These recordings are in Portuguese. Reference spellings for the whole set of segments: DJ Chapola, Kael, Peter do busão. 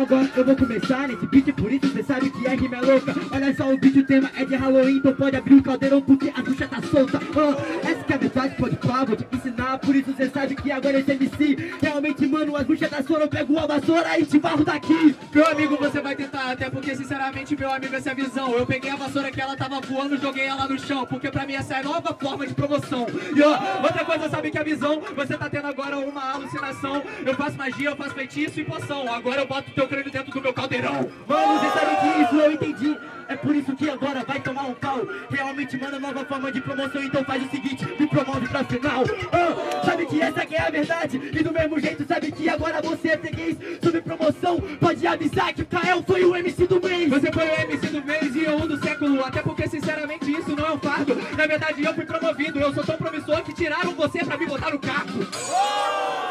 agora eu vou começar nesse beat, por isso cê sabe que a rima é louca. Olha só o beat, o tema é de Halloween, então pode abrir o caldeirão porque a bruxa tá solta. Essa que é a verdade, pode falar, vou te ensinar, por isso cê sabe que agora esse MC realmente, mano, as bruxas da sora, eu pego uma vassoura e te varro daqui. Meu amigo, você vai tentar, até porque sinceramente, meu amigo, essa é a visão. Eu peguei a vassoura que ela tava voando, joguei ela no chão, porque pra mim essa é a nova forma de promoção. E outra coisa, sabe que a visão, você tá tendo agora uma alucinação. Eu faço magia, eu faço feitiço e poção, agora eu boto teu crânio dentro do meu caldeirão. Mano, você sabe que isso eu entendi, é por isso que agora vai tomar um pau. Realmente, mano, nova forma de promoção, então faz o seguinte, me promove pra final. Sabe que essa que é a verdade, e do mesmo jeito sabe que agora você é freguês. Sobre promoção, pode avisar que o Kael foi o MC do mês. Você foi o MC do mês e eu um do século, até porque sinceramente isso não é um fardo. Na verdade eu fui promovido, eu sou tão promissor que tiraram você pra me botar no cargo.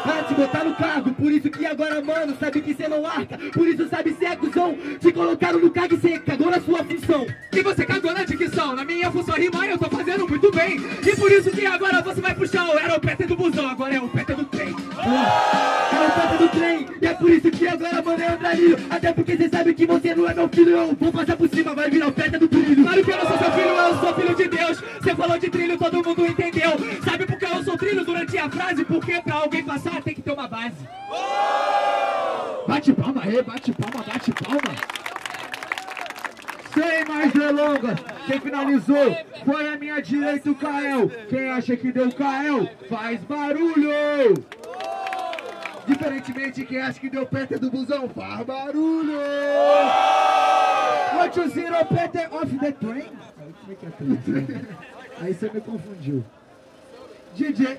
Pra te botar no cargo, por isso que agora, mano, sabe que você não arca, por isso sabe cê é cuzão, te colocaram no cargo e cê cagou na sua função. E você cagou na dicção, na minha função rimar eu tô fazendo muito bem. E por isso que agora você vai pro chão, era o Peter do busão, agora é o Peter do trem. Era o Peter do trem, e é por isso que agora, mano, eu andarilho, até porque cê sabe que você não é meu filho, eu vou passar por cima, vai virar o Peter do trilho. Claro que eu não sou seu filho, eu sou filho de Deus, cê falou de trilho, todo mundo entendeu. Sabe por que eu sou trilho durante a frase? Porque pra alguém passar tem que ter uma base. Bate palma aí, bate palma, bate palma. Sem mais delongas, quem finalizou foi a minha direita, o Kael. Quem acha que deu Kael, faz barulho. Diferentemente, quem acha que deu Peter do busão, faz barulho. What you zero Peter off the train? Aí você me confundiu. DJ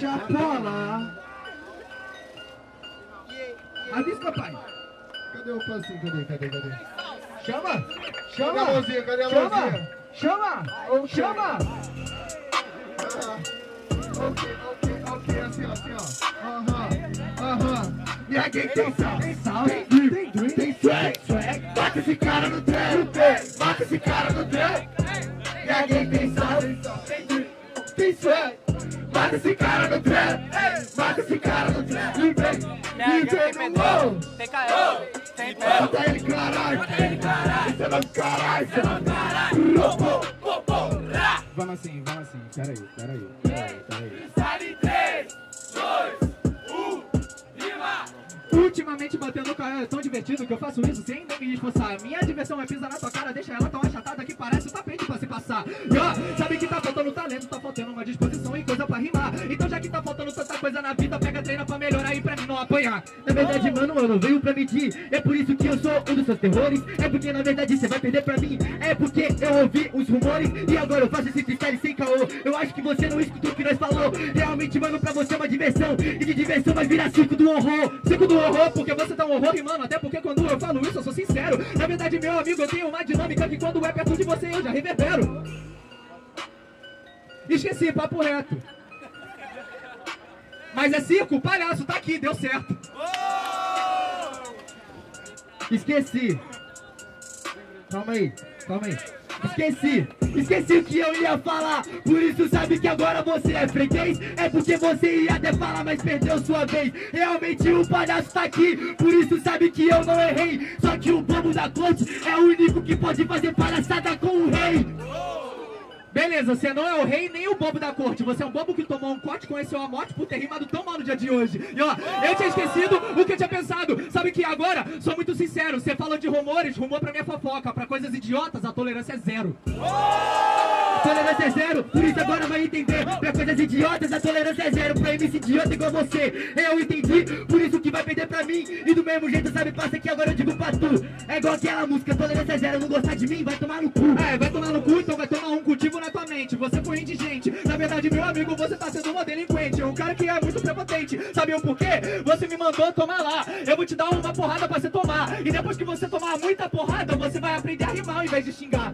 Chapola. Avisca, pai. Cadê o passinho? Cadê? Chama! Cadê a mãozinha? Chama! Ok, assim ó. E aí, quem tem sal? Tem swag. Bota esse cara no trem. E aí, quem tem sal? Tem swag. Mata esse cara no trap, mata esse cara no trap. Livrei no gol. Tem bota ele, caralho. Você não caralho. Vamos assim, peraí. Sai de 3, 2, 1, rima. Ultimamente batendo o Kael é tão divertido que eu faço isso sem nem me esforçar. Minha diversão é pisar na sua cara, deixa ela tão achatada que parece um tapete pra se passar. Sabe que tá faltando talento, tá faltando uma disposição e coisa pra rimar. Então já que tá faltando tanta coisa na vida, pega treina pra melhorar e pra mim não apanhar. Na verdade, mano, eu não veio pra mentir, é por isso que eu sou um dos seus terrores. É porque na verdade você vai perder pra mim, é porque eu ouvi os rumores e agora eu faço esse freestyle sem caô. Eu acho que você não escutou o que nós falou. Realmente, mano, pra você é uma diversão, e de diversão vai virar circo do horror, porque você tá um horror e, mano, até porque quando eu falo isso eu sou sincero. Na verdade, meu amigo, eu tenho uma dinâmica que quando é perto de você eu já reverbero. Esqueci, papo reto. Mas é circo, palhaço, tá aqui, deu certo. Esqueci. Calma aí. Esqueci o que eu ia falar. Por isso sabe que agora você é freguês, é porque você ia até falar, mas perdeu sua vez. Realmente o palhaço tá aqui, por isso sabe que eu não errei. Só que o bobo da corte é o único que pode fazer palhaçada com o rei. Beleza, você não é o rei nem o bobo da corte. Você é um bobo que tomou um corte, conheceu a morte por ter rimado tão mal no dia de hoje. E ó, eu tinha esquecido o que eu tinha pensado. Sabe que agora, sou muito sincero, você falou de rumores, rumor pra minha fofoca. Pra coisas idiotas, a tolerância é zero. Tolerância é zero, por isso agora vai entender. Pra coisas idiotas a tolerância é zero, pra MC idiota igual você. Eu entendi, por isso que vai perder pra mim. E do mesmo jeito, sabe, passa que agora eu digo pra tu. É igual aquela música, tolerância é zero, não gostar de mim, vai tomar no cu. Vai tomar no cu, então vai tomar um cultivo na tua mente. Você foi indigente, na verdade, meu amigo, você tá sendo uma delinquente. Um cara que é muito prepotente, sabe o porquê? Você me mandou tomar lá, eu vou te dar uma porrada pra você tomar. E depois que você tomar muita porrada, você vai aprender a rimar ao invés de xingar.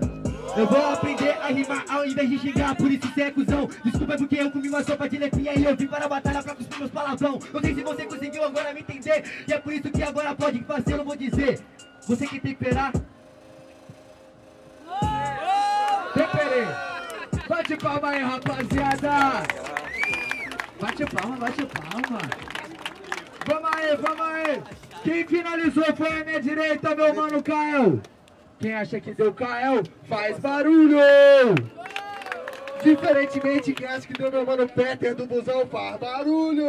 Eu vou aprender a rimar ao invés de xingar, por isso cê é cuzão. Desculpa porque eu comi uma sopa de lepinha e eu vim para a batalha pra cuspir meus palavrão. Não sei se você conseguiu agora me entender, e é por isso que agora pode fazer, eu não vou dizer. Você que tem que temperar. Temperei. Bate palma aí, rapaziada. Bate palma, bate palma. Vamos aí, vamos aí. Quem finalizou foi a minha direita, meu mano Kael. Quem acha que deu Kael, faz barulho. Diferentemente, quem acha que deu meu mano Peter do busão, faz barulho.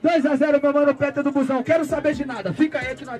2 a 0, meu mano Peter do busão. Quero saber de nada. Fica aí que nós...